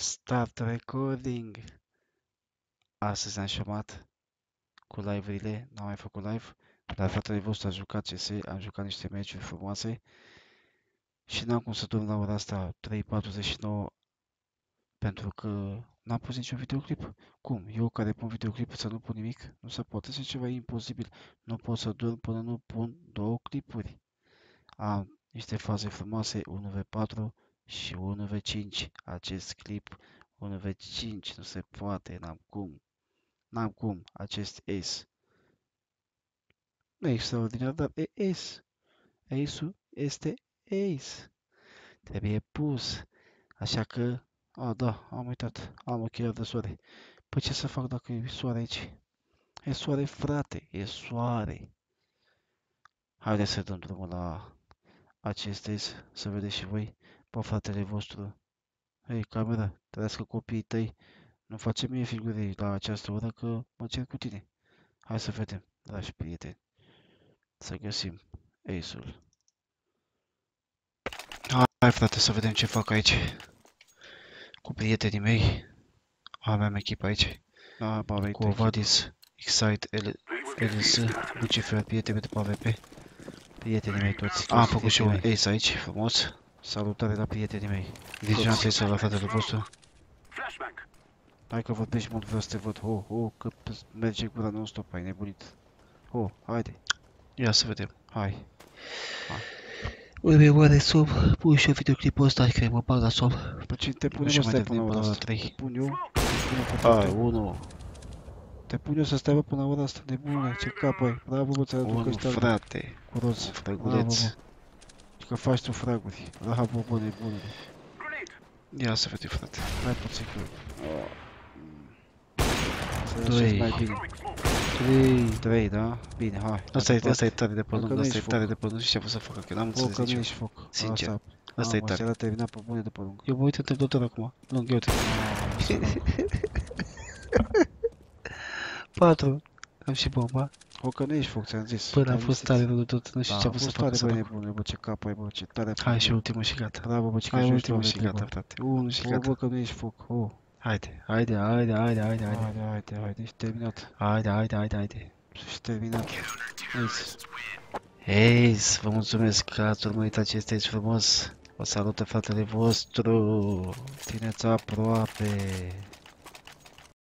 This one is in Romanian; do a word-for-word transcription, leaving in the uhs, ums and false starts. Stop the recording. Astăzi ne-am șamat cu live-urile, n-am mai făcut live, dar fratele vostru a jucat C S, am jucat niște meciuri frumoase și n-am cum să dorm la ora asta trei patruzeci și nouă pentru că n-am pus niciun videoclip. Cum? Eu care pun videoclip să nu pun nimic? Nu se poate, este ceva imposibil. Nu pot să dorm până nu pun două clipuri. Am niște faze frumoase, unu v patru și unu v cinci, acest clip unu v cinci, nu se poate, n-am cum, n-am cum, acest S. Nu e extraordinar, dar e S. Ace-ul este Ace. Trebuie pus, așa că, a, da, am uitat, am ochelari de soare. Păi ce să fac dacă e soare aici? E soare, frate, e soare. Haideți să dăm drumul la acest S, să vedeți și voi. Bă, fratele vostru, hei, camera, trăiască copiii tăi, nu facem mie figuri la această oră că mă cer cu tine. Hai să vedem, dragi prieteni, să găsim Ace-ul. Hai, frate, să vedem ce fac aici cu prietenii mei. Aveam echipă aici, ah, cu Ovadis, Excite, L S, Lucifer, prieteni de P V P, prietenii mei toți. Am făcut și un Ace aici, frumos. Salutare la prietenii mei. Deci am să la fratele vostru. Hai că vorbești mult, vreau să te văd. Ho, ho, că merge gura non-stop, ai nebunit. Ho, haide. Ia să vedem, hai. Urme oare som, pun și eu videoclipul ăsta, că mă bag la som. Păi ce te punem să stai până la ora asta? Te pun eu? Ai, unu. Te pun eu să stai până la ora asta, nebune, ce cap ai. Bravo, mă, ți-a aducă ăștia. Unu, frate, curoț, frăguleț. Că faci tu fraguri, la bobă nebună. Ia să vedem, frate. Mai puțin că... doi, trei, da? Bine, hai. Asta e, asta e tare de pe lung, asta e tare de pe lung și ce pot să fac, că n-am înțeles nicio. Sincer, asta e tare. Am terminat pe bune de pe lung. Eu mă uit întreb doar acum. Lung, eu te... patru. Am și bomba. O că nu ești foc, ți-am zis. Până a fost tare de tot, nu știu ce-a fost să facă să facă. Bă, ce cap ai, bă, ce tare. Hai și ultimul și gata. Bravo, bă, ce că ești ultimul și gata, frate. Unu și gata. Bă, că nu ești foc, oh. Haide, haide, haide, haide, haide, haide. Haide, haide, haide, ești terminat. Haide, haide, haide, haide. Ești terminat. Ace. Ace, vă mulțumesc că ați urmărit acest Ace frumos. Vă salută fratele vostru. Țineți aproape.